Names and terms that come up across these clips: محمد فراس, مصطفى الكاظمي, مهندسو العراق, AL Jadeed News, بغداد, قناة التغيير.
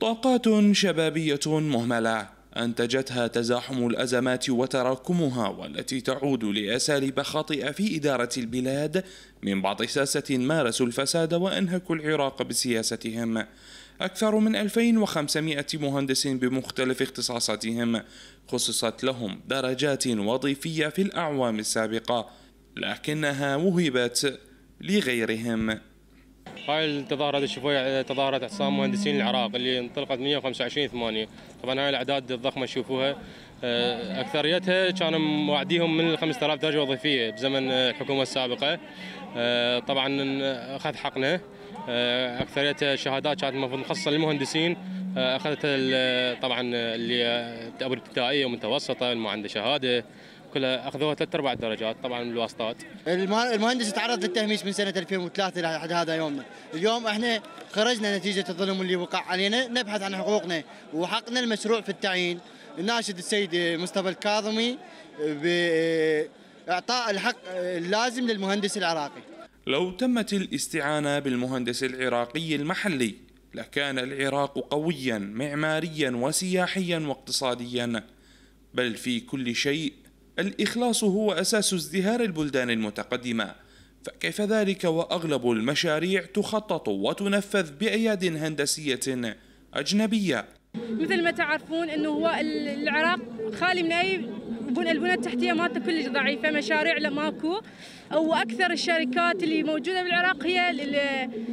طاقات شبابية مهملة أنتجتها تزاحم الأزمات وتراكمها، والتي تعود لأساليب خاطئة في إدارة البلاد من بعض ساسة مارسوا الفساد وأنهكوا العراق بسياستهم. أكثر من 2500 مهندس بمختلف اختصاصاتهم خصصت لهم درجات وظيفية في الأعوام السابقة، لكنها وهبت لغيرهم. هاي التظاهرات اللي تشوفوها تظاهرات اعتصام مهندسين العراق اللي انطلقت 125/8. طبعا هاي الاعداد الضخمه تشوفوها اكثريتها كانوا واعديهم من 5000 درجه وظيفيه بزمن الحكومه السابقه. طبعا اخذ حقنا، اكثريتها شهادات كانت المفروض مخصصه للمهندسين اخذتها طبعا اللي ابتدائيه ومتوسطه اللي ما عنده شهاده كلها اخذوها 3-4 درجات. طبعا الواسطات المهندس تعرض للتهميش من سنه 2003 لحد هذا يومنا. اليوم احنا خرجنا نتيجه الظلم اللي وقع علينا، نبحث عن حقوقنا وحقنا المشروع في التعيين. الناشد السيد مصطفى الكاظمي باعطاء الحق اللازم للمهندس العراقي. لو تمت الاستعانه بالمهندس العراقي المحلي لكان العراق قويا معماريا وسياحيا واقتصاديا، بل في كل شيء. الإخلاص هو أساس ازدهار البلدان المتقدمة، فكيف ذلك وأغلب المشاريع تخطط وتنفذ بأياد هندسية أجنبية؟ مثل ما تعرفون أنه هو العراق خالي من أي البنى التحتية مالته كلش ضعيفة، مشاريع لا ماكو، وأكثر الشركات اللي موجودة بالعراق هي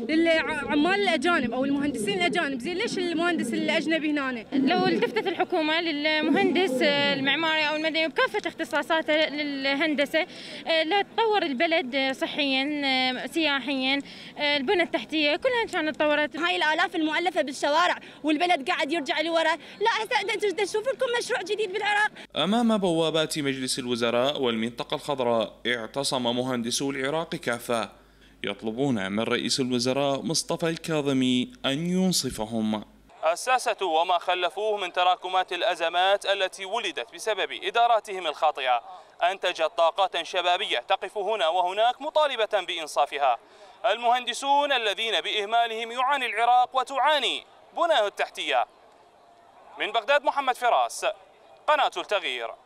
للعمال الأجانب أو المهندسين الأجانب. زين ليش المهندس الأجنبي هنا؟ لو التفتت الحكومة للمهندس المعماري أو المدني بكافة اختصاصاته للهندسة لتطور البلد صحيا سياحيا، البنى التحتية كلها كانت تطورت. هاي الآلاف المؤلفة بالشوارع والبلد قاعد يرجع لورا، لا هسه أنتم تشوفوا لكم مشروع جديد بالعراق. أمام بوابات مجلس الوزراء والمنطقة الخضراء اعتصم مهندسو العراق كافة، يطلبون من رئيس الوزراء مصطفى الكاظمي أن ينصفهم. أساسة وما خلفوه من تراكمات الأزمات التي ولدت بسبب إداراتهم الخاطئة أنتجت طاقات شبابية تقف هنا وهناك مطالبة بإنصافها. المهندسون الذين بإهمالهم يعاني العراق وتعاني بناه التحتية. من بغداد محمد فراس، قناة التغيير.